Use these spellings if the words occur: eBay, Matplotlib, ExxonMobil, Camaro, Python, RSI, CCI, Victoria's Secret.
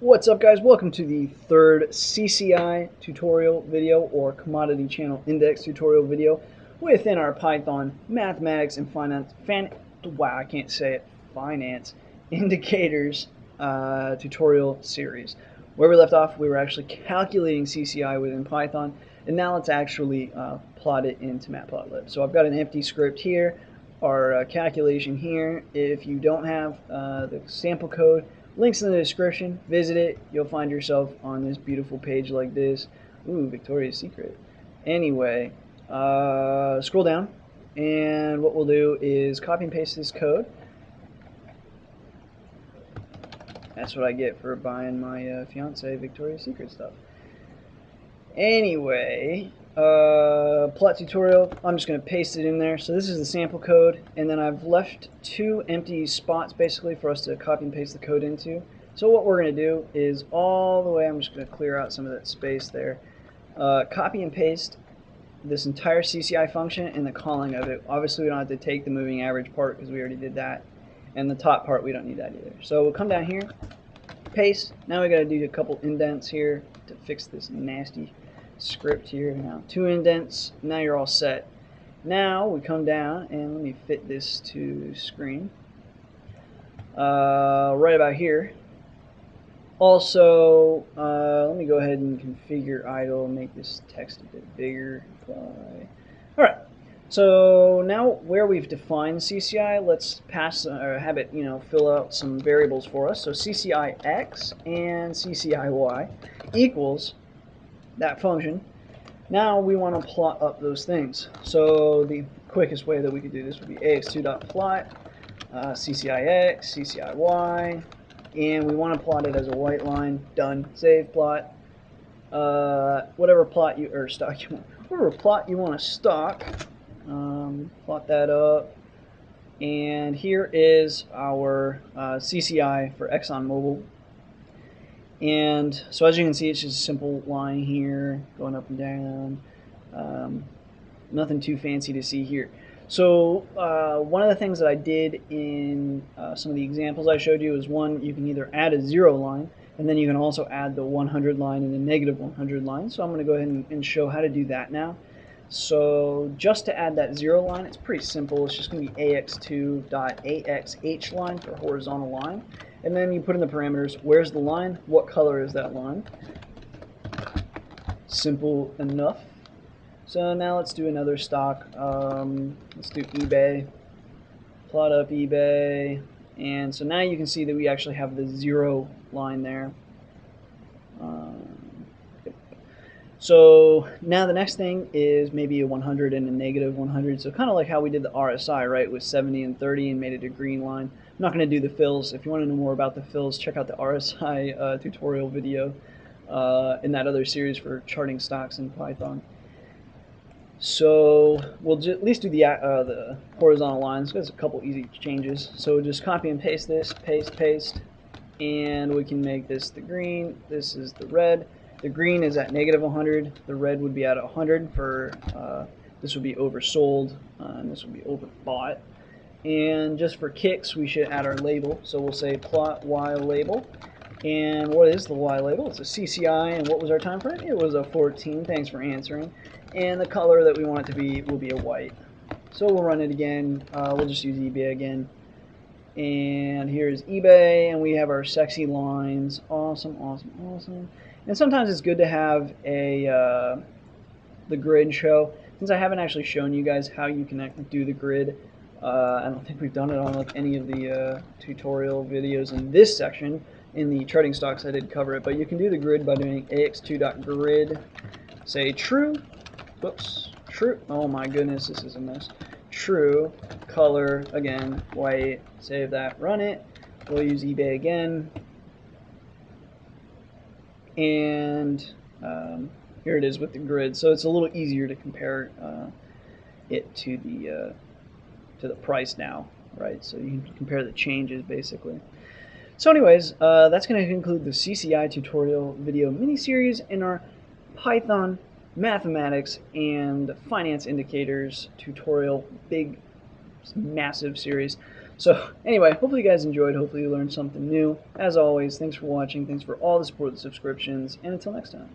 What's up, guys? Welcome to the third CCI tutorial video, or Commodity Channel Index tutorial video, within our Python mathematics and finance indicators tutorial series. Where we left off, we were actually calculating CCI within Python, and now let's actually plot it into Matplotlib. So I've got an empty script here, our calculation here. If you don't have the sample code, links in the description, visit it. You'll find yourself on this beautiful page like this. Ooh, Victoria's Secret. Anyway, scroll down, and what we'll do is copy and paste this code. That's what I get for buying my fiance Victoria's Secret stuff. Anyway, plot tutorial, I'm just going to paste it in there. So this is the sample code, and then I've left two empty spots basically for us to copy and paste the code into. So what we're going to do is all the way, I'm just going to clear out some of that space there, copy and paste this entire CCI function and the calling of it. Obviously we don't have to take the moving average part because we already did that. And the top part, we don't need that either. So we'll come down here, paste. Now we got to do a couple indents here to fix this nasty script here. Now two indents, now you're all set. Now we come down, and let me fit this to screen. Right about here. Also, let me go ahead and configure idle, make this text a bit bigger. All right. So now where we've defined CCI, let's pass or have it, you know, fill out some variables for us. So CCIX and CCIY equals that function. Now we want to plot up those things. So the quickest way that we could do this would be ax2.plot, CCIX, CCIY, and we want to plot it as a white line. Done. Save plot. Whatever plot you or stock you want. Whatever plot you want to stock. Plot that up, and here is our CCI for ExxonMobil. And so as you can see, it's just a simple line here going up and down, nothing too fancy to see here. So one of the things that I did in some of the examples I showed you is, one, you can either add a zero line, and then you can also add the 100 line and the negative 100 line. So I'm going to go ahead and show how to do that now. So just to add that zero line, it's pretty simple. It's just going to be ax2.axh line for horizontal line. And then you put in the parameters. Where's the line? What color is that line? Simple enough. So now let's do another stock. Let's do eBay. Plot up eBay. And so now you can see that we actually have the zero line there. So now the next thing is maybe a 100 and a negative 100. So kind of like how we did the RSI, right, with 70 and 30 and made it a green line. I'm not going to do the fills. If you want to know more about the fills, check out the RSI tutorial video in that other series for charting stocks in Python. So we'll at least do the horizontal lines. There's a couple easy changes. So just copy and paste this, paste, paste, and we can make this the green. This is the red. The green is at negative 100. The red would be at 100 for this would be oversold, and this would be overbought. And just for kicks, we should add our label. So we'll say plot Y label. And what is the Y label? It's a CCI. And what was our time frame? It was a 14. Thanks for answering. And the color that we want it to be will be a white. So we'll run it again. We'll just use eBay again. And here's eBay, and we have our sexy lines. Awesome, awesome, awesome. And sometimes it's good to have a the grid show. Since I haven't actually shown you guys how you can do the grid, I don't think we've done it on any of the tutorial videos in this section. In the charting stocks, I did cover it, but you can do the grid by doing ax2.grid. Say true. Whoops. True. Oh my goodness, this is a mess. True. Color again. White. Save that. Run it. We'll use eBay again. And here it is with the grid, so it's a little easier to compare it to the price now, right? So you can compare the changes basically. So anyways, that's going to conclude the CCI tutorial video mini series in our Python mathematics and finance indicators tutorial, big, massive series. So anyway, hopefully you guys enjoyed. Hopefully you learned something new. As always, thanks for watching. Thanks for all the support, the subscriptions, and until next time.